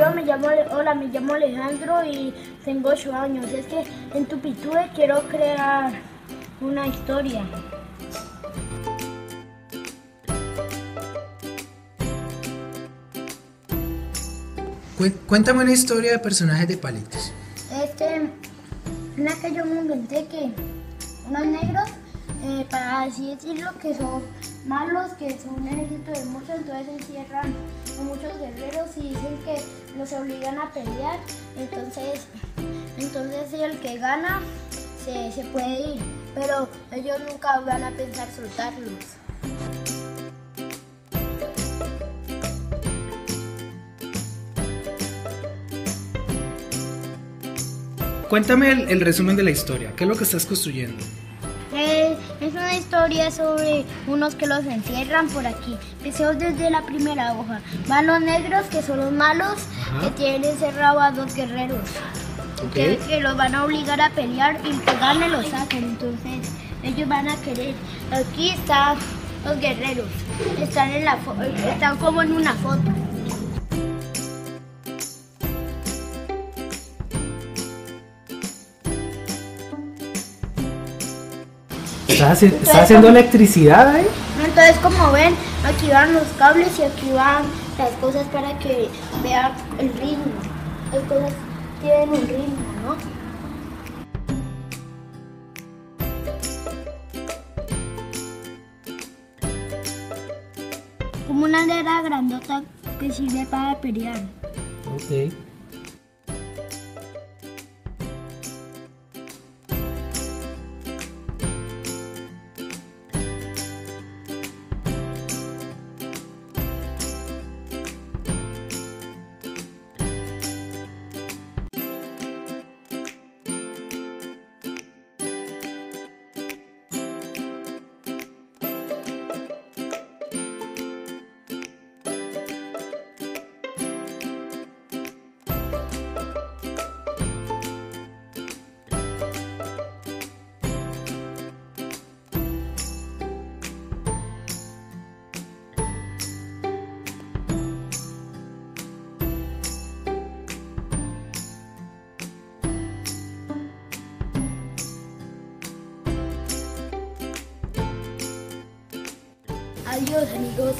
Yo me llamo, hola, me llamo Alejandro y tengo 8 años. Es que en TupiTube quiero crear una historia. Cuéntame una historia de personajes de palitos. Una que yo me inventé, que unos negros, para así decirlo, que son malos, que son un ejército de muchos, entonces encierran a muchos guerreros y dicen que los obligan a pelear, entonces el que gana se puede ir, pero ellos nunca van a pensar soltarlos. Cuéntame el resumen de la historia. ¿Qué es lo que estás construyendo? Es una historia sobre unos que los encierran por aquí. Empecemos desde la primera hoja. Van los negros, que son los malos, que tienen encerrado a 2 guerreros. Okay. Que los van a obligar a pelear y pegarle los sacan. Entonces ellos van a querer. Aquí están los guerreros. Están como en una foto. ¿Está haciendo electricidad ahí? Entonces, como ven, aquí van los cables y aquí van las cosas para que vean el ritmo. Las cosas tienen un ritmo, ¿no? Como una aldea grandota que sirve para pelear. Ok. Adiós, amigos.